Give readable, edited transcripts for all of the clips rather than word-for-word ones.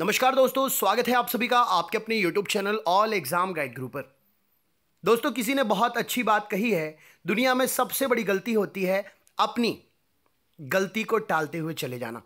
नमस्कार दोस्तों, स्वागत है आप सभी का आपके अपने YouTube channel all exam guide Guru पर। दोस्तों, किसी ने बहुत अच्छी बात कही है, दुनिया में सबसे बड़ी गलती होती है अपनी गलती को टालते हुए चले जाना।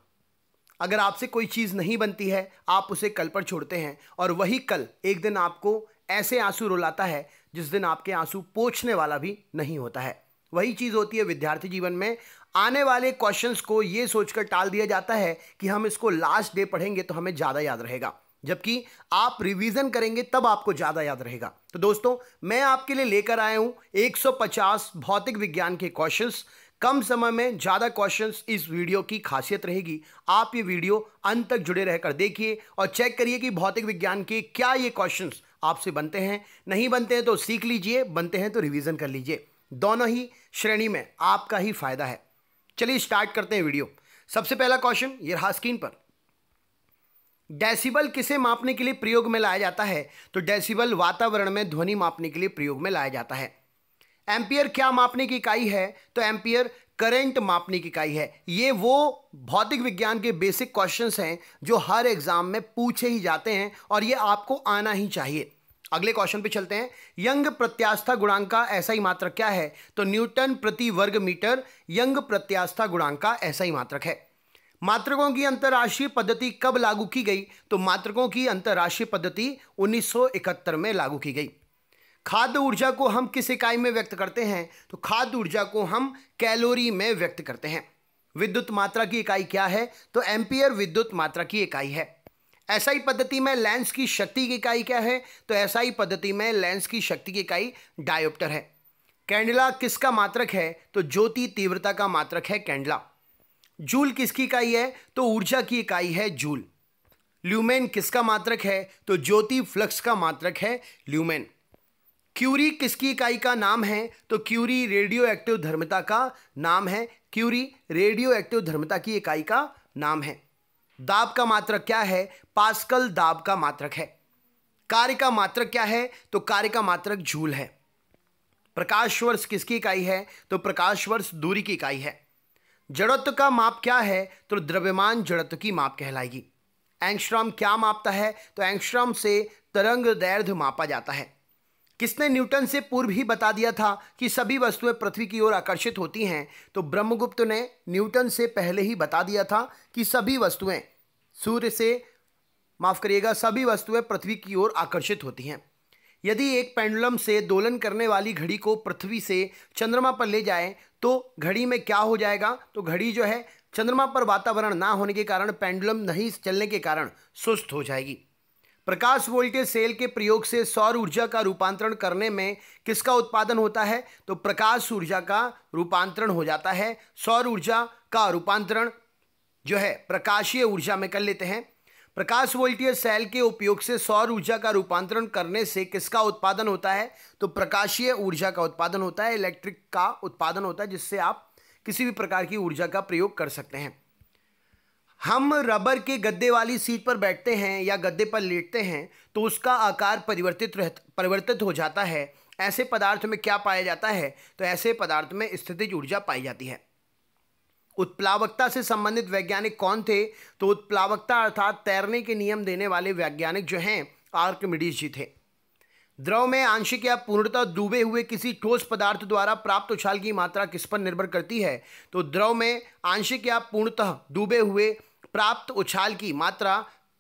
अगर आपसे कोई चीज़ नहीं बनती है, आप उसे कल पर छोड़ते हैं और वही कल एक दिन आपको ऐसे आंसू रुलाता है जिस दिन आपके आंसू पोंछने वाला भी नहीं होता है। वही चीज़ होती है विद्यार्थी जीवन में। आने वाले क्वेश्चंस को ये सोचकर टाल दिया जाता है कि हम इसको लास्ट डे पढ़ेंगे तो हमें ज़्यादा याद रहेगा, जबकि आप रिवीजन करेंगे तब आपको ज़्यादा याद रहेगा। तो दोस्तों, मैं आपके लिए लेकर आया हूँ 150 भौतिक विज्ञान के क्वेश्चंस। कम समय में ज़्यादा क्वेश्चंस इस वीडियो की खासियत रहेगी। आप ये वीडियो अंत तक जुड़े रहकर देखिए और चेक करिए कि भौतिक विज्ञान के क्या ये क्वेश्चंस आपसे बनते हैं। नहीं बनते हैं तो सीख लीजिए, बनते हैं तो रिवीजन कर लीजिए। दोनों ही श्रेणी में आपका ही फायदा है। चलिए स्टार्ट करते हैं वीडियो। सबसे पहला क्वेश्चन ये रहा स्क्रीन पर। डेसिबल किसे मापने के लिए प्रयोग में लाया जाता है? तो डेसिबल वातावरण में ध्वनि मापने के लिए प्रयोग में लाया जाता है। एम्पियर क्या मापने की इकाई है? तो एम्पियर करंट मापने की इकाई है। ये वो भौतिक विज्ञान के बेसिक क्वेश्चंस हैं जो हर एग्जाम में पूछे ही जाते हैं और ये आपको आना ही चाहिए। अगले क्वेश्चन पे चलते हैं। यंग प्रत्यास्था गुणांक का एसआई मात्रक क्या है? तो न्यूटन प्रति वर्ग मीटर यंग प्रत्यास्था गुणांक का एसआई मात्रक है। मात्रकों की अंतर्राष्ट्रीय पद्धति कब लागू की गई? तो मात्रकों की अंतर्राष्ट्रीय पद्धति 1971 में लागू की गई। खाद्य ऊर्जा को हम किस इकाई में व्यक्त करते हैं? तो खाद्य ऊर्जा को हम कैलोरी में व्यक्त करते हैं। विद्युत मात्रा की इकाई क्या है? तो एम्पियर विद्युत मात्रा की इकाई है। एसआई पद्धति में लेंस की शक्ति की इकाई क्या है? तो एसआई पद्धति में लेंस की शक्ति की इकाई डायोप्टर है। कैंडला किसका मात्रक है? तो ज्योति तीव्रता का मात्रक है कैंडला। जूल किसकी इकाई है? तो ऊर्जा की इकाई है जूल। ल्यूमेन किसका मात्रक है? तो ज्योति फ्लक्स का मात्रक है ल्यूमेन। क्यूरी किसकी इकाई का नाम है? तो क्यूरी रेडियो एक्टिव धर्मिता का नाम है। क्यूरी रेडियो एक्टिव धर्मिता की इकाई का नाम है। दाब का मात्रक क्या है? पास्कल दाब का मात्रक है। कार्य का मात्रक क्या है? तो कार्य का मात्रक जूल है। प्रकाश वर्ष किसकी इकाई है? तो प्रकाश वर्ष दूरी की इकाई है। जड़त्व का माप क्या है? तो द्रव्यमान जड़त्व की माप कहलाएगी। एंगस्ट्रॉम क्या मापता है? तो एंगस्ट्रॉम से तरंग दैर्ध्य मापा जाता है। किसने न्यूटन से पूर्व ही बता दिया था कि सभी वस्तुएं पृथ्वी की ओर आकर्षित होती हैं? तो ब्रह्मगुप्त ने न्यूटन से पहले ही बता दिया था कि सभी वस्तुएं सभी वस्तुएं पृथ्वी की ओर आकर्षित होती हैं। यदि एक पेंडुलम से दोलन करने वाली घड़ी को पृथ्वी से चंद्रमा पर ले जाएं तो घड़ी में क्या हो जाएगा? तो घड़ी जो है चंद्रमा पर वातावरण ना होने के कारण, पेंडुलम नहीं चलने के कारण सुस्त हो जाएगी। प्रकाश वोल्टेज सेल के प्रयोग से सौर ऊर्जा का रूपांतरण करने में किसका उत्पादन होता है? तो प्रकाश ऊर्जा का रूपांतरण हो जाता है। सौर ऊर्जा का रूपांतरण जो है प्रकाशीय ऊर्जा में कर लेते हैं। प्रकाश वोल्टेज सेल के उपयोग से सौर ऊर्जा का रूपांतरण करने से किसका उत्पादन होता है? तो प्रकाशीय ऊर्जा का उत्पादन होता है, इलेक्ट्रिक का उत्पादन होता है, जिससे आप किसी भी प्रकार की ऊर्जा का प्रयोग कर सकते हैं। हम रबर के गद्दे वाली सीट पर बैठते हैं या गद्दे पर लेटते हैं तो उसका आकार परिवर्तित हो जाता है। ऐसे पदार्थ में क्या पाया जाता है? तो ऐसे पदार्थ में स्थितिज ऊर्जा पाई जाती है। उत्प्लावकता से संबंधित वैज्ञानिक कौन थे? तो उत्प्लावकता अर्थात तैरने के नियम देने वाले वैज्ञानिक जो हैं आर्किमिडीज जी थे। द्रव में आंशिक या पूर्णतः डूबे हुए किसी ठोस पदार्थ द्वारा प्राप्त उछाल की मात्रा किस पर निर्भर करती है? तो द्रव में आंशिक या पूर्णतः डूबे हुए प्राप्त उछाल की मात्रा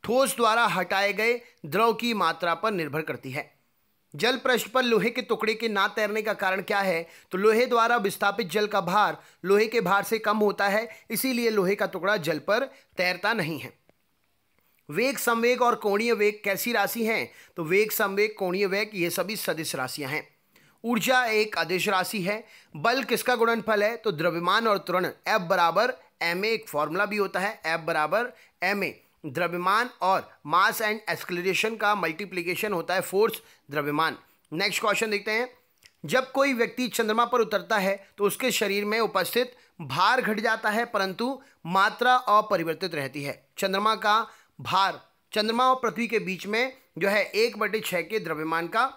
ठोस द्वारा हटाए गए द्रव की मात्रा पर निर्भर करती है। जल पृष्ठ पर लोहे के टुकड़े के ना तैरने का कारण क्या है? तो लोहे द्वारा विस्थापित जल का भार लोहे के भार से कम होता है, इसीलिए लोहे का टुकड़ा जल पर तैरता नहीं है। वेग, संवेग और कोणीय वेग कैसी राशि हैं? तो वेग, संवेग, कोणीय वेग ये सभी सदिश राशियां हैं। ऊर्जा एक अदिश राशि है। बल किसका गुणनफल है? तो द्रव्यमान और त्वरण। F बराबर ma, एक फॉर्मूला भी होता है F बराबर ma। द्रव्यमान और मास एंड एक्सेलरेशन का मल्टीप्लीकेशन होता है फोर्स द्रव्यमान। नेक्स्ट क्वेश्चन देखते हैं। जब कोई व्यक्ति चंद्रमा पर उतरता है तो उसके शरीर में उपस्थित भार घट जाता है, परंतु मात्रा अपरिवर्तित रहती है। चंद्रमा का भार, चंद्रमा और पृथ्वी के बीच में जो है 1/6 के द्रव्यमान का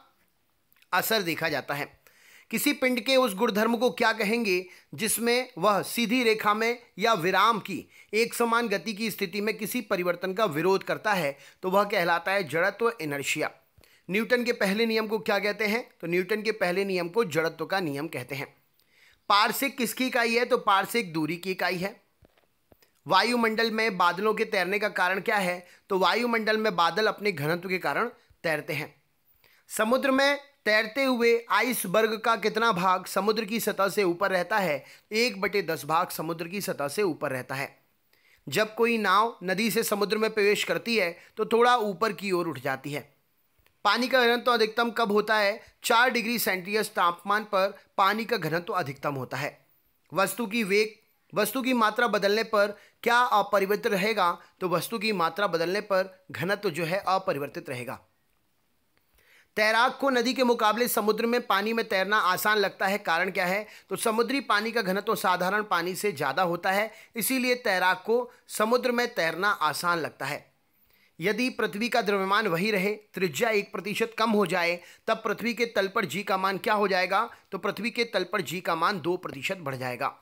असर देखा जाता है। किसी पिंड के उस गुणधर्म को क्या कहेंगे जिसमें वह सीधी रेखा में या विराम की एक समान गति की स्थिति में किसी परिवर्तन का विरोध करता है तो वह कहलाता है जड़त्व, इनर्शिया। न्यूटन के पहले नियम को क्या कहते हैं? तो न्यूटन के पहले नियम को जड़त्व का नियम कहते हैं। पार्सिक किसकी इकाई है? तो पार्सिक दूरी की इकाई है। वायुमंडल में बादलों के तैरने का कारण क्या है? तो वायुमंडल में बादल अपने घनत्व के कारण तैरते हैं। समुद्र में तैरते हुए आइसबर्ग का कितना भाग समुद्र की सतह से ऊपर रहता है? 1/10 भाग समुद्र की सतह से ऊपर रहता है। जब कोई नाव नदी से समुद्र में प्रवेश करती है तो थोड़ा ऊपर की ओर उठ जाती है। पानी का घनत्व अधिकतम कब होता है? 4 डिग्री सेल्सियस तापमान पर पानी का घनत्व अधिकतम होता है। वस्तु की मात्रा बदलने पर क्या अपरिवर्तित रहेगा? तो वस्तु की मात्रा बदलने पर घनत्व जो है अपरिवर्तित रहेगा। तैराक को नदी के मुकाबले समुद्र में पानी में तैरना आसान लगता है, कारण क्या है? तो समुद्री पानी का घनत्व साधारण पानी से ज़्यादा होता है, इसीलिए तैराक को समुद्र में तैरना आसान लगता है। यदि पृथ्वी का द्रव्यमान वही रहे, त्रिज्या 1% कम हो जाए, तब पृथ्वी के तल पर जी का मान क्या हो जाएगा? तो पृथ्वी के तल पर जी का मान 2% बढ़ जाएगा।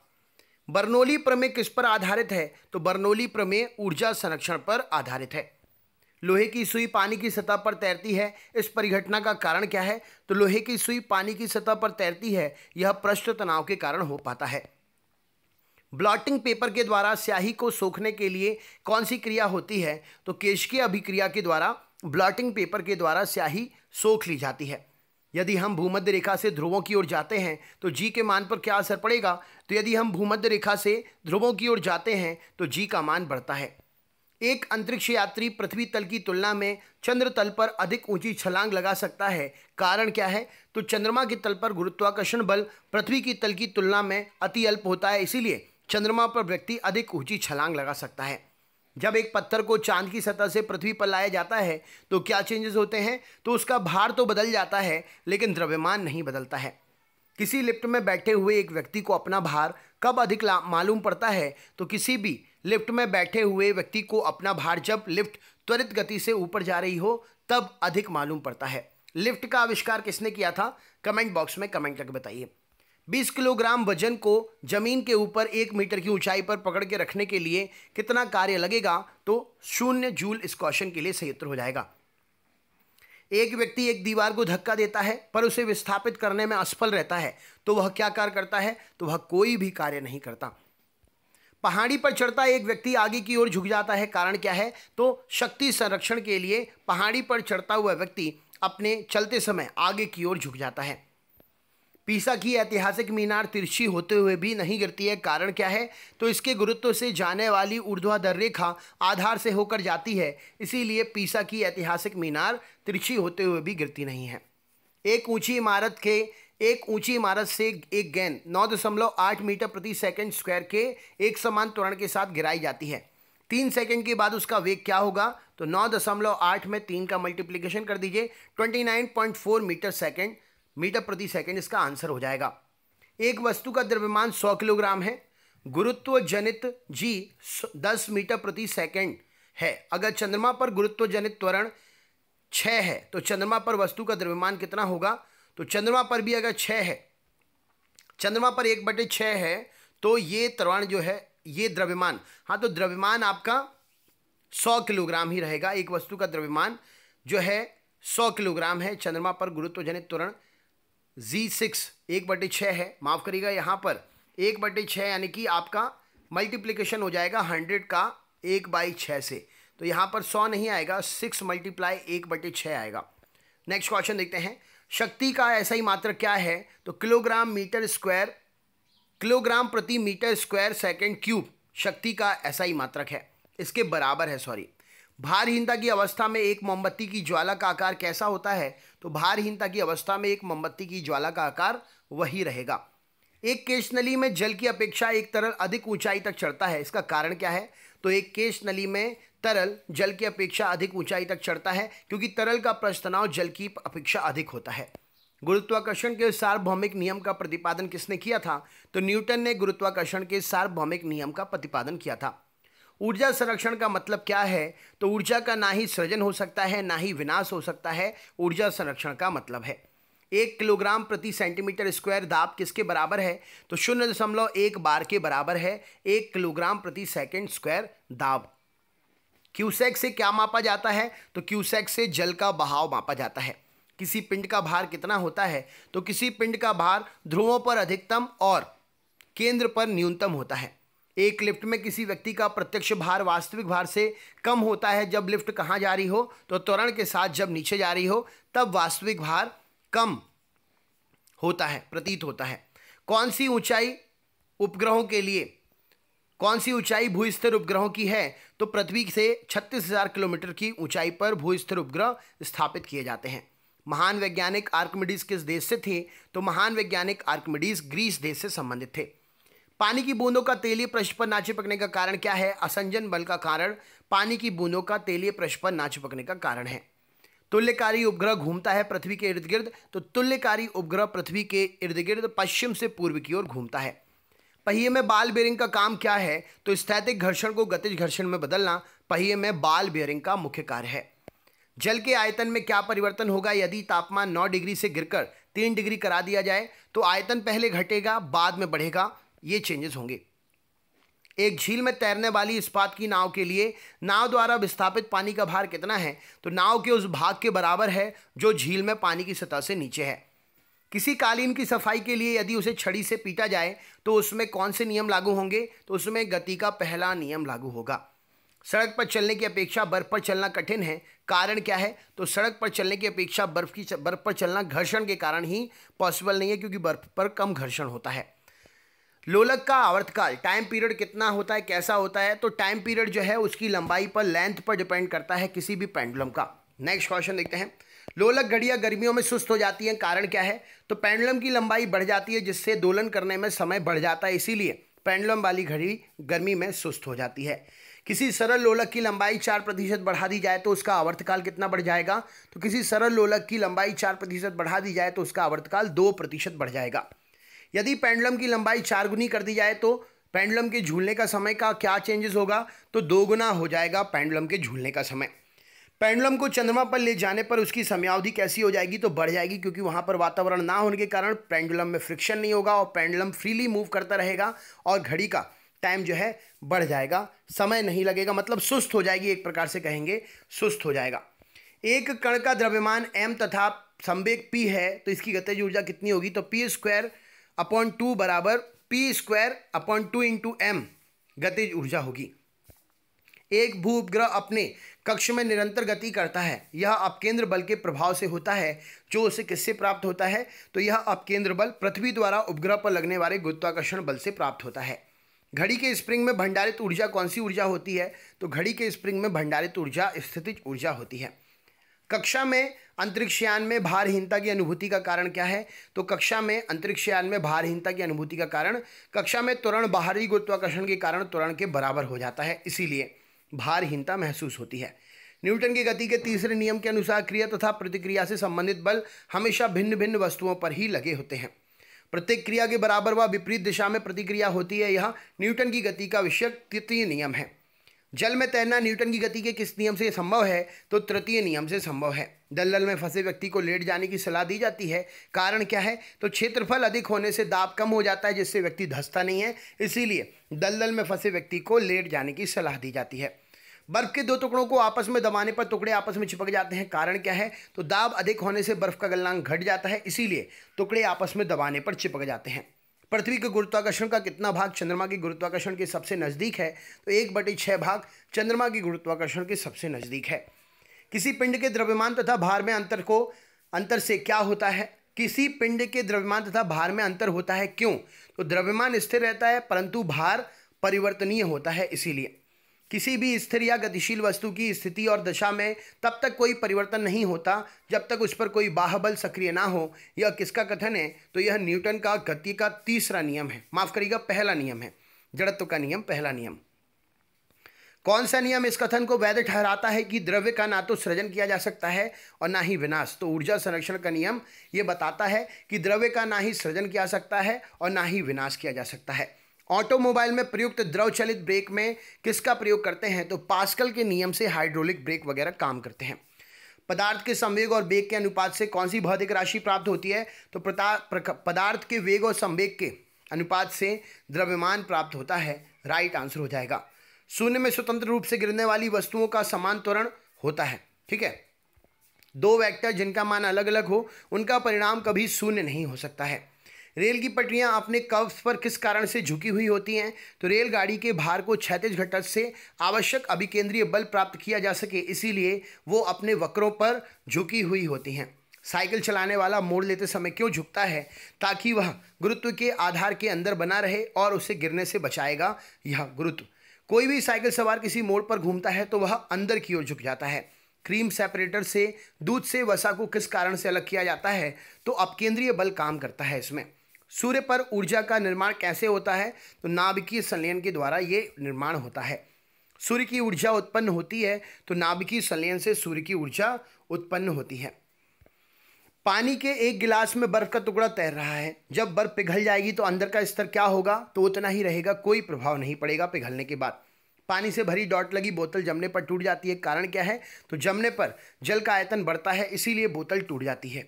बर्नौली प्रमेय किस पर आधारित है? तो बर्नौली प्रमेय ऊर्जा संरक्षण पर आधारित है। लोहे की सुई पानी की सतह पर तैरती है, इस परिघटना का कारण क्या है? तो लोहे की सुई पानी की सतह पर तैरती है, यह पृष्ठ तनाव के कारण हो पाता है। ब्लॉटिंग पेपर के द्वारा स्याही को सोखने के लिए कौन सी क्रिया होती है? तो केशिकीय अभिक्रिया के द्वारा ब्लॉटिंग पेपर के द्वारा स्याही सोख ली जाती है। यदि हम भूमध्य रेखा से ध्रुवों की ओर जाते हैं तो जी के मान पर क्या असर पड़ेगा? तो यदि हम भूमध्य रेखा से ध्रुवों की ओर जाते हैं तो जी का मान बढ़ता है। एक अंतरिक्ष यात्री पृथ्वी तल की तुलना में चंद्र तल पर अधिक ऊंची छलांग लगा सकता है, कारण क्या है? तो चंद्रमा के तल पर गुरुत्वाकर्षण बल पृथ्वी की तल की तुलना में अति अल्प होता है, इसीलिए चंद्रमा पर व्यक्ति अधिक ऊंची छलांग लगा सकता है। जब एक पत्थर को चांद की सतह से पृथ्वी पर लाया जाता है तो क्या चेंजेस होते हैं? तो उसका भार तो बदल जाता है लेकिन द्रव्यमान नहीं बदलता है। किसी लिफ्ट में बैठे हुए एक व्यक्ति को अपना भार कब अधिक मालूम पड़ता है? तो किसी भी लिफ्ट में बैठे हुए व्यक्ति को अपना भार जब लिफ्ट त्वरित गति से ऊपर जा रही हो तब अधिक मालूम पड़ता है। लिफ्ट का आविष्कार किसने किया था? कमेंट बॉक्स में कमेंट करके बताइए। 20 किलोग्राम वजन को जमीन के ऊपर 1 मीटर की ऊंचाई पर पकड़ के रखने के लिए कितना कार्य लगेगा? तो 0 जूल इस क्वेश्चन के लिए सही उत्तर हो जाएगा। एक व्यक्ति एक दीवार को धक्का देता है पर उसे विस्थापित करने में असफल रहता है तो वह क्या कार्य करता है? तो वह कोई भी कार्य नहीं करता। पहाड़ी पर चढ़ता एक व्यक्ति आगे की ओर झुक जाता है, कारण क्या है? तो शक्ति संरक्षण के लिए पहाड़ी पर चढ़ता हुआ व्यक्ति अपने चलते समय आगे की ओर झुक जाता है। पीसा की ऐतिहासिक मीनार तिरछी होते हुए भी नहीं गिरती है, कारण क्या है? तो इसके गुरुत्व से जाने वाली ऊर्ध्वाधर रेखा आधार से होकर जाती है, इसीलिए पीसा की ऐतिहासिक मीनार तिरछी होते हुए भी गिरती नहीं है। एक ऊंची इमारत से एक गेंद 9.8 मीटर प्रति सेकंड स्क्वायर के एक समान त्वरण के साथ गिराई जाती है। 3 सेकंड के बाद उसका वेग क्या होगा? तो 9.8 में 3 का मल्टीप्लिकेशन कर दीजिए, 29.4 मीटर प्रति सेकंड इसका आंसर हो जाएगा। एक वस्तु का द्रव्यमान 100 किलोग्राम है, गुरुत्व जनित जी 10 मीटर प्रति सेकंड है। अगर चंद्रमा पर गुरुत्व जनित त्वरण 6 है तो चंद्रमा पर वस्तु का द्रव्यमान कितना होगा? तो चंद्रमा पर भी अगर 6 है, चंद्रमा पर 1/6 है, तो ये त्वरण जो है, ये द्रव्यमान, हाँ तो द्रव्यमान आपका 100 किलोग्राम ही रहेगा। एक वस्तु का द्रव्यमान जो है 100 किलोग्राम है, चंद्रमा पर गुरुत्वजनित त्वरण G6 1/6 है, माफ़ करिएगा यहाँ पर 1/6 यानी कि आपका मल्टीप्लिकेशन हो जाएगा 100 का 1/6 से, तो यहाँ पर 100 नहीं आएगा, 6 × 1/6 आएगा। नेक्स्ट क्वेश्चन देखते हैं। शक्ति का ऐसा ही मात्रक क्या है? तो किलोग्राम प्रति मीटर स्क्वायर सेकंड क्यूब शक्ति का ऐसा ही मात्रक है, इसके बराबर है, सॉरी। भारहीनता की अवस्था में एक मोमबत्ती की ज्वाला का आकार कैसा होता है? तो भारहीनता की अवस्था में एक मोमबत्ती की ज्वाला का आकार वही रहेगा। एक केश नली में जल की अपेक्षा एक तरल अधिक ऊंचाई तक चढ़ता है, इसका कारण क्या है? तो एक केश नली में तरल जल की अपेक्षा अधिक ऊंचाई तक चढ़ता है क्योंकि तरल का पृष्ठ तनाव जल की अपेक्षा अधिक होता है। गुरुत्वाकर्षण के सार्वभौमिक नियम का प्रतिपादन किसने किया था? तो न्यूटन ने गुरुत्वाकर्षण के सार्वभौमिक नियम का प्रतिपादन किया था। ऊर्जा संरक्षण का मतलब क्या है? तो ऊर्जा का ना ही सृजन हो सकता है ना ही विनाश हो सकता है, ऊर्जा संरक्षण का मतलब है। 1 किलोग्राम प्रति सेंटीमीटर स्क्वायर दाब किसके बराबर है, तो 0.1 बार के बराबर है 1 किलोग्राम प्रति सेकंड स्क्वायर दाब। क्यूसेक से क्या मापा जाता है, तो क्यूसेक से जल का बहाव मापा जाता है। किसी पिंड का भार कितना होता है, तो किसी पिंड का भार ध्रुवों पर अधिकतम और केंद्र पर न्यूनतम होता है। एक लिफ्ट में किसी व्यक्ति का प्रत्यक्ष भार वास्तविक भार से कम होता है जब लिफ्ट कहाँ जा रही हो, तो त्वरण के साथ जब नीचे जा रही हो तब वास्तविक भार कम होता है प्रतीत होता है। कौन सी ऊंचाई उपग्रहों के लिए, कौन सी ऊंचाई भूस्थिर उपग्रहों की है, तो पृथ्वी से 36,000 किलोमीटर की ऊंचाई पर भूस्थिर उपग्रह स्थापित किए जाते हैं। महान वैज्ञानिक आर्किमिडीज किस देश से थे, तो महान वैज्ञानिक आर्किमिडीज ग्रीस देश से संबंधित थे। पानी की बूंदों का तेलीय पृष्ठ पर ना चिपकने का कारण क्या है, असंजन बल का कारण पानी की बूंदों का तेलीय पृष्ठ पर ना चिपकने का कारण है। तुल्यकारी उपग्रह घूमता है पृथ्वी के इर्द गिर्द, तो तुल्यकारी उपग्रह पृथ्वी के इर्द गिर्द पश्चिम से पूर्व की ओर घूमता है। पहिए में बाल बेयरिंग का काम क्या है, तो स्थैतिक घर्षण को गतिज घर्षण में बदलना पहिए में बाल बेयरिंग का मुख्य कार्य है। जल के आयतन में क्या परिवर्तन होगा यदि तापमान 9 डिग्री से गिरकर 3 डिग्री करा दिया जाए, तो आयतन पहले घटेगा बाद में बढ़ेगा, ये चेंजेस होंगे। एक झील में तैरने वाली इस्पात की नाव के लिए नाव द्वारा विस्थापित पानी का भार कितना है, तो नाव के उस भाग के बराबर है जो झील में पानी की सतह से नीचे है। किसी कालीन की सफाई के लिए यदि उसे छड़ी से पीटा जाए तो उसमें कौन से नियम लागू होंगे, तो उसमें गति का पहला नियम लागू होगा। सड़क पर चलने की अपेक्षा बर्फ पर चलना कठिन है, कारण क्या है, तो सड़क पर चलने की अपेक्षा बर्फ पर चलना घर्षण के कारण ही पॉसिबल नहीं है, क्योंकि बर्फ पर कम घर्षण होता है। लोलक का आवर्तकाल टाइम पीरियड कितना होता है, कैसा होता है, तो टाइम पीरियड जो है उसकी लंबाई पर लेंथ पर डिपेंड करता है किसी भी पेंडुलम का। नेक्स्ट क्वेश्चन देखते हैं। लोलक घड़ियां गर्मियों में सुस्त हो जाती हैं, कारण क्या है, तो पेंडुलम की लंबाई बढ़ जाती है जिससे दोलन करने में समय बढ़ जाता है, इसीलिए पेंडुलम वाली घड़ी गर्मी में सुस्त हो जाती है। किसी सरल लोलक की लंबाई 4% बढ़ा दी जाए तो उसका आवर्तकाल कितना बढ़ जाएगा, तो किसी सरल लोलक की लंबाई 4% बढ़ा दी जाए तो उसका आवर्तकाल 2% बढ़ जाएगा। यदि पेंडुलम की लंबाई 4 गुनी कर दी जाए तो पेंडुलम के झूलने का समय का क्या चेंजेस होगा, तो 2 गुना हो जाएगा पेंडुलम के झूलने का समय। पेंडुलम को चंद्रमा पर ले जाने पर उसकी समयावधि कैसी हो जाएगी, तो बढ़ जाएगी, क्योंकि वहाँ पर वातावरण ना होने के कारण पेंडुलम में फ्रिक्शन नहीं होगा और पेंडुलम फ्रीली मूव करता रहेगा और घड़ी का टाइम जो है बढ़ जाएगा, समय नहीं लगेगा, मतलब सुस्त हो जाएगी, एक प्रकार से कहेंगे सुस्त हो जाएगा। एक कण का द्रव्यमान m तथा संवेग p है, तो इसकी गतिज ऊर्जा कितनी होगी, तो p² अपॉन 2 बराबर p² अपॉन 2 इंटू m गतिज ऊर्जा होगी। एक भू उपग्रह अपने कक्ष में निरंतर गति करता है, यह अपकेंद्र बल के प्रभाव से होता है जो उसे किससे प्राप्त होता है, तो यह अपकेंद्र बल पृथ्वी द्वारा उपग्रह पर लगने वाले गुरुत्वाकर्षण बल से प्राप्त होता है। घड़ी के स्प्रिंग में भंडारित ऊर्जा कौन सी ऊर्जा होती है, तो घड़ी के स्प्रिंग में भंडारित ऊर्जा स्थितिज ऊर्जा होती है। कक्षा में अंतरिक्षयान में भारहीनता की अनुभूति का कारण क्या है, तो कक्षा में अंतरिक्षयान में भारहीनता की अनुभूति का कारण कक्षा में त्वरण बाहरी गुरुत्वाकर्षण के कारण त्वरण के बराबर हो जाता है, इसीलिए भारहीनता महसूस होती है। न्यूटन की गति के तीसरे नियम के अनुसार क्रिया तथा प्रतिक्रिया से संबंधित बल हमेशा भिन्न भिन्न वस्तुओं पर ही लगे होते हैं। प्रत्येक क्रिया के बराबर व विपरीत दिशा में प्रतिक्रिया होती है, यह न्यूटन की गति का विषयक तृतीय नियम है। जल में तैरना न्यूटन की गति के किस नियम से संभव है, तो तृतीय नियम से संभव है। दलदल में फंसे व्यक्ति को लेट जाने की सलाह दी जाती है, कारण क्या है, तो क्षेत्रफल अधिक होने से दाब कम हो जाता है जिससे व्यक्ति धंसता नहीं है, इसीलिए दलदल में फंसे व्यक्ति को लेट जाने की सलाह दी जाती है। बर्फ के दो टुकड़ों को आपस में दबाने पर टुकड़े आपस में चिपक जाते हैं, कारण क्या है, तो दाब अधिक होने से बर्फ का गलनांक घट जाता है, इसीलिए टुकड़े आपस में दबाने पर चिपक जाते हैं। पृथ्वी के गुरुत्वाकर्षण का कितना भाग चंद्रमा के गुरुत्वाकर्षण के सबसे नज़दीक है, तो 1/6 भाग चंद्रमा के गुरुत्वाकर्षण के सबसे नज़दीक है। किसी पिंड के द्रव्यमान तथा भार में अंतर से क्या होता है, किसी पिंड के द्रव्यमान तथा भार में अंतर होता है, क्यों, तो द्रव्यमान स्थिर रहता है परंतु भार परिवर्तनीय होता है, इसीलिए। किसी भी स्थिर या गतिशील वस्तु की स्थिति और दशा में तब तक कोई परिवर्तन नहीं होता जब तक उस पर कोई बाहबल सक्रिय ना हो, यह किसका कथन है, तो यह न्यूटन का गति का तीसरा नियम है, माफ करिएगा पहला नियम है, जड़त्व का नियम पहला नियम। कौन सा नियम इस कथन को वैध ठहराता है कि द्रव्य का ना तो सृजन किया जा सकता है और ना ही विनाश, तो ऊर्जा संरक्षण का नियम ये बताता है कि द्रव्य का ना ही सृजन किया सकता है और ना ही विनाश किया जा सकता है। ऑटोमोबाइल में प्रयुक्त द्रव चलित ब्रेक में किसका प्रयोग करते हैं, तो पास्कल के नियम से हाइड्रोलिक ब्रेक वगैरह काम करते हैं। पदार्थ के संवेग और वेग के अनुपात से कौन सी भौतिक राशि प्राप्त होती है? तो पदार्थ के वेग और संवेग के अनुपात से द्रव्यमान प्राप्त होता है, राइट आंसर हो जाएगा। शून्य में स्वतंत्र रूप से गिरने वाली वस्तुओं का समान त्वरण होता है, ठीक है। दो वेक्टर जिनका मान अलग अलग हो उनका परिणाम कभी शून्य नहीं हो सकता है। रेल की पटरियां अपने कर्व्स पर किस कारण से झुकी हुई होती हैं? तो रेलगाड़ी के भार को क्षैतिज घटक से आवश्यक अभिकेंद्रीय बल प्राप्त किया जा सके, इसीलिए वो अपने वक्रों पर झुकी हुई होती हैं। साइकिल चलाने वाला मोड़ लेते समय क्यों झुकता है? ताकि वह गुरुत्व के आधार के अंदर बना रहे और उसे गिरने से बचाएगा यह गुरुत्व। कोई भी साइकिल सवार किसी मोड़ पर घूमता है तो वह अंदर की ओर झुक जाता है। क्रीम सेपरेटर से दूध से वसा को किस कारण से अलग किया जाता है? तो अपकेंद्रीय बल काम करता है इसमें। सूर्य पर ऊर्जा का निर्माण कैसे होता है? तो नाभिकीय संलयन के द्वारा ये निर्माण होता है। सूर्य की ऊर्जा उत्पन्न होती है तो नाभिकीय संलयन से सूर्य की ऊर्जा उत्पन्न होती है। पानी के एक गिलास में बर्फ का टुकड़ा तैर रहा है, जब बर्फ पिघल जाएगी तो अंदर का स्तर क्या होगा? तो उतना ही रहेगा, कोई प्रभाव नहीं पड़ेगा पिघलने के बाद। पानी से भरी डॉट लगी बोतल जमने पर टूट जाती है, कारण क्या है? तो जमने पर जल का आयतन बढ़ता है, इसीलिए बोतल टूट जाती है।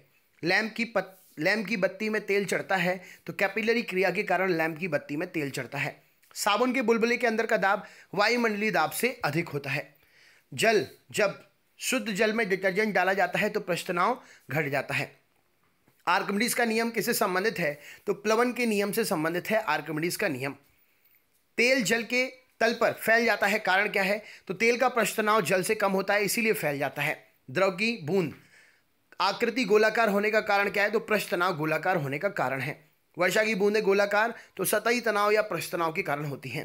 लैम्प की बत्ती में तेल चढ़ता है तो कैपिलरी क्रिया के कारण लैम्प की बत्ती में तेल चढ़ता है। साबुन के बुलबुले के अंदर का दाब वायुमंडलीय दाब से अधिक होता है। जल जब शुद्ध जल में डिटर्जेंट डाला जाता है तो प्रश्नाव घट जाता है। आर्किमिडीज का नियम किससे संबंधित है? तो प्लवन के नियम से संबंधित है आर्किमिडीज का नियम। तेल जल के तल पर फैल जाता है, कारण क्या है? तो तेल का प्रश्नाव जल से कम होता है, इसीलिए फैल जाता है। द्रव की बूंद आकृति गोलाकार होने का कारण क्या है? तो पृष्ठतनाव गोलाकार होने का कारण है। वर्षा की बूंदें गोलाकार तो सतही तनाव या पृष्ठतनाव के कारण होती हैं।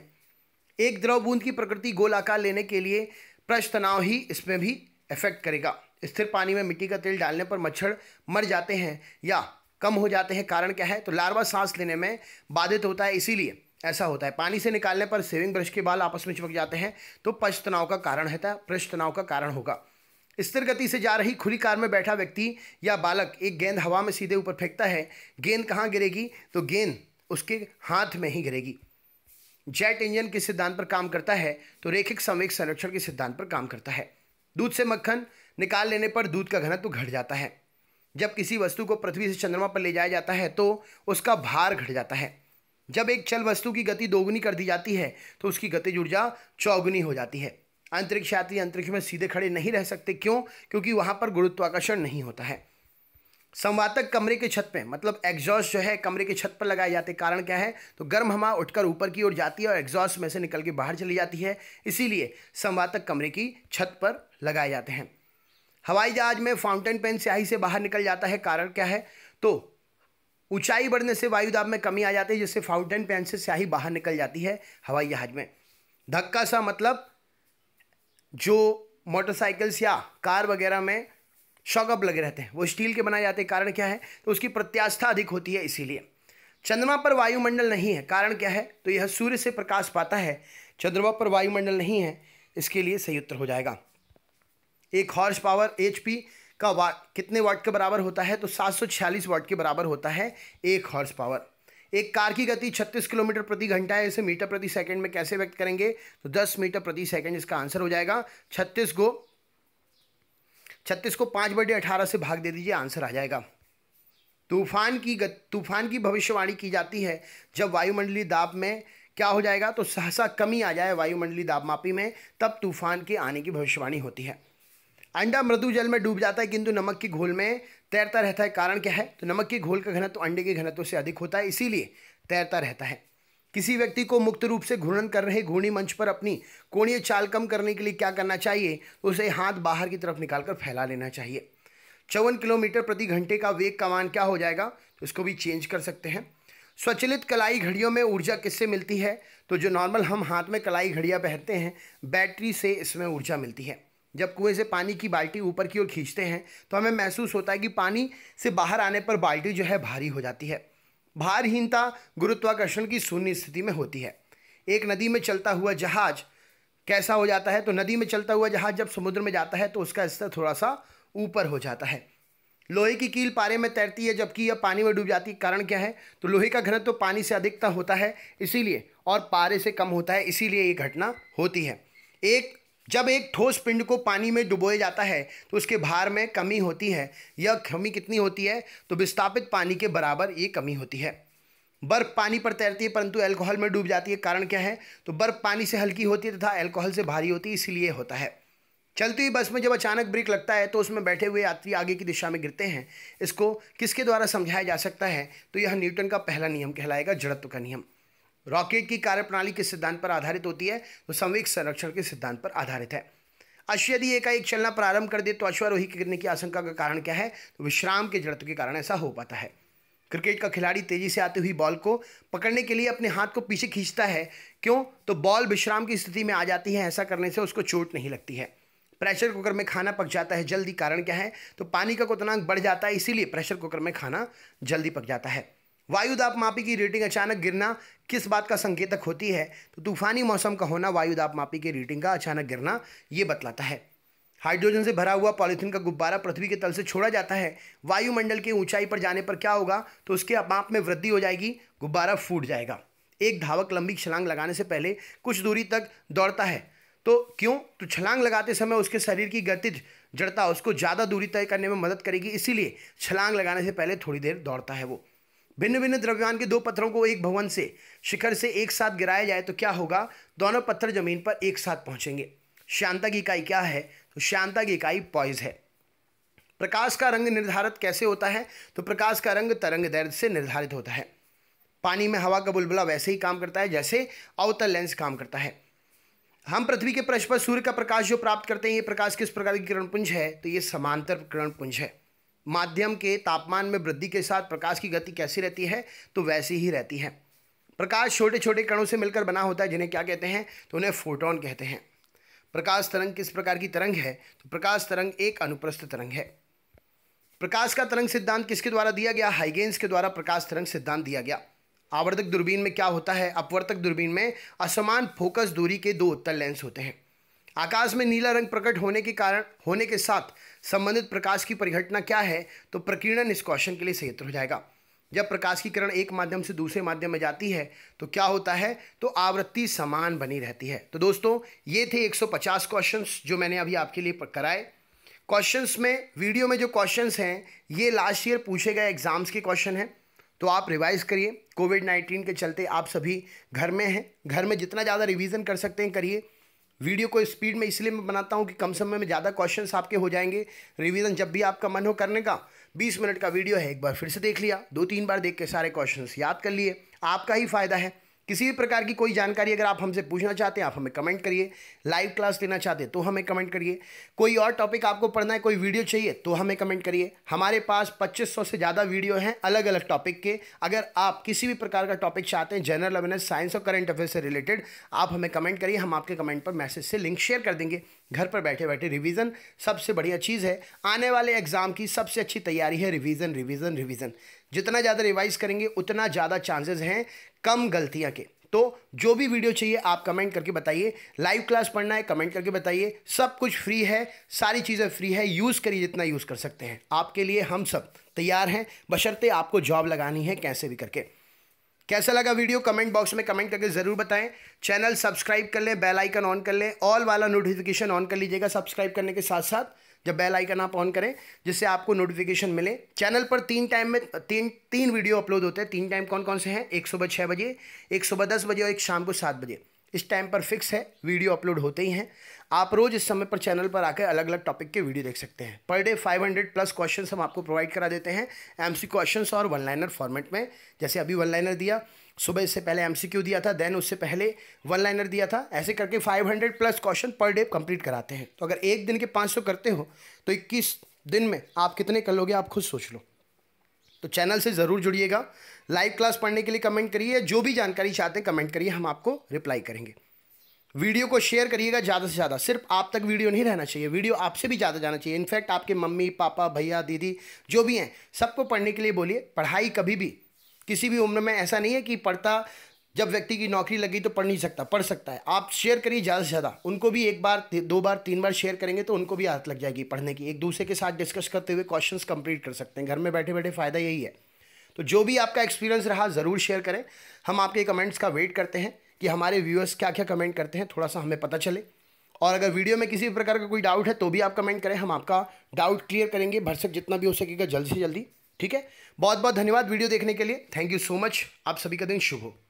एक द्रव बूंद की प्रकृति गोलाकार लेने के लिए पृष्ठतनाव ही इसमें भी इफेक्ट करेगा। स्थिर पानी में मिट्टी का तेल डालने पर मच्छर मर जाते हैं या कम हो जाते हैं, कारण क्या है? तो लार्वा सांस लेने में बाधित होता है, इसीलिए ऐसा होता है। पानी से निकालने पर सेविंग ब्रश के बाल आपस में चिपक जाते हैं तो पृष्ठतनाव का कारण है, पृष्ठतनाव का कारण होगा। स्थिर गति से जा रही खुली कार में बैठा व्यक्ति या बालक एक गेंद हवा में सीधे ऊपर फेंकता है, गेंद कहाँ गिरेगी? तो गेंद उसके हाथ में ही गिरेगी। जेट इंजन किस सिद्धांत पर काम करता है? तो रैखिक संवेग संरक्षण के सिद्धांत पर काम करता है। दूध से मक्खन निकाल लेने पर दूध का घनत्व घट जाता है। जब किसी वस्तु को पृथ्वी से चंद्रमा पर ले जाया जाता है तो उसका भार घट जाता है। जब एक चल वस्तु की गति दोगुनी कर दी जाती है तो उसकी गतिज ऊर्जा चौगुनी हो जाती है। अंतरिक्ष यात्री अंतरिक्ष में सीधे खड़े नहीं रह सकते, क्यों? क्योंकि वहां पर गुरुत्वाकर्षण नहीं होता है। संवातक कमरे के छत पे, मतलब एग्जॉस्ट जो है कमरे के छत पर लगाए जाते, कारण क्या है? तो गर्म हवा उठकर ऊपर की ओर जाती है और एग्जॉस्ट में से निकल के बाहर चली जाती है, इसीलिए संवातक कमरे की छत पर लगाए जाते हैं। हवाई जहाज में फाउंटेन पेन स्याही से बाहर निकल जाता है, कारण क्या है? तो ऊंचाई बढ़ने से वायुदाब में कमी आ जाती है, जिससे फाउंटेन पेन से स्याही बाहर निकल जाती है हवाई जहाज में। धक्का सा, मतलब जो मोटरसाइकिल्स या कार वगैरह में शॉकअप लगे रहते हैं वो स्टील के बनाए जाते हैं, कारण क्या है? तो उसकी प्रत्यास्था अधिक होती है, इसीलिए। चंद्रमा पर वायुमंडल नहीं है, कारण क्या है? तो यह सूर्य से प्रकाश पाता है, चंद्रमा पर वायुमंडल नहीं है, इसके लिए सही उत्तर हो जाएगा। एक हॉर्स पावर HP का कितने वाट के बराबर होता है? तो 746 वाट के बराबर होता है एक हॉर्स पावर। एक कार की गति 36 किलोमीटर प्रति घंटा है, इसे मीटर प्रति सेकंड में कैसे व्यक्त करेंगे? तो 10 मीटर प्रति सेकंड इसका आंसर हो जाएगा। 36 को 5/18 से भाग दे दीजिए, आंसर आ जाएगा। तूफान की भविष्यवाणी की जाती है जब वायुमंडलीय दाब में क्या हो जाएगा? तो सहसा कमी आ जाए वायुमंडलीय दाबमापी में, तब तूफान के आने की भविष्यवाणी होती है। अंडा मृदु जल में डूब जाता है किंतु नमक के घोल में तैरता रहता है, कारण क्या है? तो नमक के घोल का घनत्व अंडे के घनत्व से अधिक होता है, इसीलिए तैरता रहता है। किसी व्यक्ति को मुक्त रूप से घूर्णन कर रहे घूर्णी मंच पर अपनी कोणीय चाल कम करने के लिए क्या करना चाहिए? उसे हाथ बाहर की तरफ निकालकर फैला लेना चाहिए। 54 किलोमीटर प्रति घंटे का वेग का मान क्या हो जाएगा? तो इसको भी चेंज कर सकते हैं। स्वचलित कलाई घड़ियों में ऊर्जा किससे मिलती है? तो जो नॉर्मल हम हाथ में कलाई घड़ियाँ पहनते हैं, बैटरी से इसमें ऊर्जा मिलती है। जब कुएं से पानी की बाल्टी ऊपर की ओर खींचते हैं तो हमें महसूस होता है कि पानी से बाहर आने पर बाल्टी जो है भारी हो जाती है। भारहीनता गुरुत्वाकर्षण की शून्य स्थिति में होती है। एक नदी में चलता हुआ जहाज कैसा हो जाता है? तो नदी में चलता हुआ जहाज जब समुद्र में जाता है तो उसका स्तर थोड़ा सा ऊपर हो जाता है। लोहे की कील पारे में तैरती है जबकि यह पानी में डूब जाती है, कारण क्या है? तो लोहे का घनत्व पानी से अधिकता होता है, इसीलिए, और पारे से कम होता है, इसीलिए ये घटना होती है। एक जब एक ठोस पिंड को पानी में डुबोया जाता है तो उसके भार में कमी होती है। यह कमी कितनी होती है? तो विस्थापित पानी के बराबर ये कमी होती है। बर्फ पानी पर तैरती है परंतु अल्कोहल में डूब जाती है, कारण क्या है? तो बर्फ पानी से हल्की होती है तथा अल्कोहल से भारी होती है, इसीलिए होता है। चलती हुई बस में जब अचानक ब्रेक लगता है तो उसमें बैठे हुए यात्री आगे की दिशा में गिरते हैं। इसको किसके द्वारा समझाया जा सकता है? तो यह न्यूटन का पहला नियम कहलाएगा, जड़त्व का नियम। रॉकेट की कार्यप्रणाली किस सिद्धांत पर आधारित होती है? तो संवेग संरक्षण के सिद्धांत पर आधारित है। अश्व यदि एकाएक चलना प्रारंभ कर दे तो अश्वारोही गिरने की आशंका का कारण क्या है? तो विश्राम के जड़त्व के कारण ऐसा हो पाता है। क्रिकेट का खिलाड़ी तेजी से आती हुई बॉल को पकड़ने के लिए अपने हाथ को पीछे खींचता है, क्यों? तो बॉल विश्राम की स्थिति में आ जाती है, ऐसा करने से उसको चोट नहीं लगती है। प्रेशर कुकर में खाना पक जाता है जल्दी, कारण क्या है? तो पानी का क्वथनांक बढ़ जाता है, इसीलिए प्रेशर कुकर में खाना जल्दी पक जाता है। वायुदापमापी की रीडिंग अचानक गिरना किस बात का संकेतक होती है? तो तूफानी मौसम का होना वायुदापमापी की रीडिंग का अचानक गिरना ये बतलाता है। हाइड्रोजन से भरा हुआ पॉलीथीन का गुब्बारा पृथ्वी के तल से छोड़ा जाता है, वायुमंडल की ऊंचाई पर जाने पर क्या होगा? तो उसके अपमाप में वृद्धि हो जाएगी, गुब्बारा फूट जाएगा। एक धावक लंबी छलांग लगाने से पहले कुछ दूरी तक दौड़ता है, तो क्यों? तो छलांग लगाते समय उसके शरीर की गतिज जड़ता उसको ज़्यादा दूरी तय करने में मदद करेगी, इसीलिए छलांग लगाने से पहले थोड़ी देर दौड़ता है वो। भिन्न भिन्न द्रव्यमान के दो पत्थरों को एक भवन से शिखर से एक साथ गिराया जाए तो क्या होगा? दोनों पत्थर जमीन पर एक साथ पहुंचेंगे। श्यानता की इकाई क्या है? तो श्यानता की इकाई पॉइज है। प्रकाश का रंग निर्धारित कैसे होता है? तो प्रकाश का रंग तरंग दैर्ध्य से निर्धारित होता है। पानी में हवा का बुलबुला वैसे ही काम करता है जैसे अवतल लेंस काम करता है। हम पृथ्वी के पृष्ठ पर सूर्य का प्रकाश जो प्राप्त करते हैं, ये प्रकाश किस प्रकार की किरणपुंज है? तो ये समांतर किरणपुंज है। माध्यम के तापमान में वृद्धि के साथ प्रकाश की गति कैसी रहती है? तो वैसी ही रहती है। प्रकाश छोटे छोटे कणों से मिलकर बना होता है, जिन्हें क्या कहते हैं? तो उन्हें फोटोन कहते हैं। प्रकाश तरंग किस प्रकार की तरंग है? तो प्रकाश तरंग एक अनुप्रस्थ तरंग है। प्रकाश का तरंग सिद्धांत किसके द्वारा दिया गया? हाइगेंस के द्वारा प्रकाश तरंग सिद्धांत दिया गया। आवर्धक दूरबीन में क्या होता है? अपवर्तक दूरबीन में असमान फोकस दूरी के दो उत्तल लेंस होते हैं। आकाश में नीला रंग प्रकट होने के साथ संबंधित प्रकाश की परिघटना क्या है? तो प्रकीर्णन निष्कासन के लिए संयंत्र हो जाएगा। जब प्रकाश की किरण एक माध्यम से दूसरे माध्यम में जाती है तो क्या होता है? तो आवृत्ति समान बनी रहती है। तो दोस्तों ये थे 150 क्वेश्चंस जो मैंने अभी आपके लिए कराए। क्वेश्चंस में वीडियो में जो क्वेश्चंस हैं ये लास्ट ईयर पूछे गए एग्जाम्स के क्वेश्चन हैं, तो आप रिवाइज़ करिए। कोविड-19 के चलते आप सभी घर में हैं, घर में जितना ज़्यादा रिवीजन कर सकते हैं करिए। वीडियो को स्पीड में इसलिए मैं बनाता हूँ कि कम समय में ज़्यादा क्वेश्चंस आपके हो जाएंगे। रिवीजन जब भी आपका मन हो करने का, 20 मिनट का वीडियो है, एक बार फिर से देख लिया, 2-3 बार देख के सारे क्वेश्चंस याद कर लिए, आपका ही फायदा है। किसी भी प्रकार की कोई जानकारी अगर आप हमसे पूछना चाहते हैं आप हमें कमेंट करिए। लाइव क्लास लेना चाहते हैं तो हमें कमेंट करिए। कोई और टॉपिक आपको पढ़ना है, कोई वीडियो चाहिए तो हमें कमेंट करिए। हमारे पास 2500 से ज़्यादा वीडियो हैं अलग अलग टॉपिक के। अगर आप किसी भी प्रकार का टॉपिक चाहते हैं, जनरल अवेयरनेस, साइंस और करंट अफेयर्स से रिलेटेड, आप हमें कमेंट करिए। हम आपके कमेंट पर मैसेज से लिंक शेयर कर देंगे। घर पर बैठे बैठे रिवीजन सबसे बढ़िया चीज़ है। आने वाले एग्जाम की सबसे अच्छी तैयारी है रिवीजन रिवीजन रिवीजन। जितना ज़्यादा रिवाइज़ करेंगे उतना ज़्यादा चांसेस हैं कम गलतियां के। तो जो भी वीडियो चाहिए आप कमेंट करके बताइए। लाइव क्लास पढ़ना है कमेंट करके बताइए। सब कुछ फ्री है, सारी चीज़ें फ्री है। यूज़ करिए जितना यूज़ कर सकते हैं। आपके लिए हम सब तैयार हैं, बशर्ते आपको जॉब लगानी है कैसे भी करके। कैसा लगा वीडियो कमेंट बॉक्स में कमेंट करके ज़रूर बताएं। चैनल सब्सक्राइब कर लें, बेल आइकन ऑन कर लें, ऑल वाला नोटिफिकेशन ऑन कर लीजिएगा सब्सक्राइब करने के साथ साथ। जब बेल आइकन आप ऑन करें जिससे आपको नोटिफिकेशन मिले। चैनल पर तीन टाइम में तीन वीडियो अपलोड होते हैं। 3 टाइम कौन कौन से हैं? एक सुबह 6 बजे, एक सुबह 10 बजे और एक शाम को 7 बजे। इस टाइम पर फिक्स है, वीडियो अपलोड होते ही हैं। आप रोज़ इस समय पर चैनल पर आकर अलग अलग टॉपिक के वीडियो देख सकते हैं। पर डे 500+ क्वेश्चन हम आपको प्रोवाइड करा देते हैं, MCQ क्वेश्चंस और वन लाइनर फॉर्मेट में। जैसे अभी वन लाइनर दिया, सुबह इससे पहले MCQ दिया था, देन उससे पहले वन लाइनर दिया था। ऐसे करके 500+ क्वेश्चन पर डे कंप्लीट कराते हैं। तो अगर एक दिन के 500 करते हो तो 21 दिन में आप कितने कर लोगे, आप खुद सोच लो। तो चैनल से ज़रूर जुड़िएगा। लाइव क्लास पढ़ने के लिए कमेंट करिए। जो भी जानकारी चाहते हैं कमेंट करिए, हम आपको रिप्लाई करेंगे। वीडियो को शेयर करिएगा ज़्यादा से ज़्यादा। सिर्फ आप तक वीडियो नहीं रहना चाहिए, वीडियो आपसे भी ज़्यादा जाना चाहिए। इनफैक्ट आपके मम्मी पापा भैया दीदी जो भी हैं सबको पढ़ने के लिए बोलिए। पढ़ाई कभी भी किसी भी उम्र में, ऐसा नहीं है कि पढ़ता जब व्यक्ति की नौकरी लगी तो पढ़ नहीं सकता, पढ़ सकता है। आप शेयर करिए ज़्यादा से ज़्यादा। उनको भी 1 बार 2 बार 3 बार शेयर करेंगे तो उनको भी आदत लग जाएगी पढ़ने की। एक दूसरे के साथ डिस्कस करते हुए क्वेश्चंस कंप्लीट कर सकते हैं। घर में बैठे बैठे फ़ायदा यही है। तो जो भी आपका एक्सपीरियंस रहा ज़रूर शेयर करें। हम आपके कमेंट्स का वेट करते हैं कि हमारे व्यूअर्स क्या क्या कमेंट करते हैं, थोड़ा सा हमें पता चले। और अगर वीडियो में किसी भी प्रकार का कोई डाउट है तो भी आप कमेंट करें, हम आपका डाउट क्लियर करेंगे भरसक जितना भी हो सकेगा जल्दी से जल्दी। ठीक है, बहुत बहुत धन्यवाद वीडियो देखने के लिए। Thank you so much. आप सभी का दिन शुभ हो।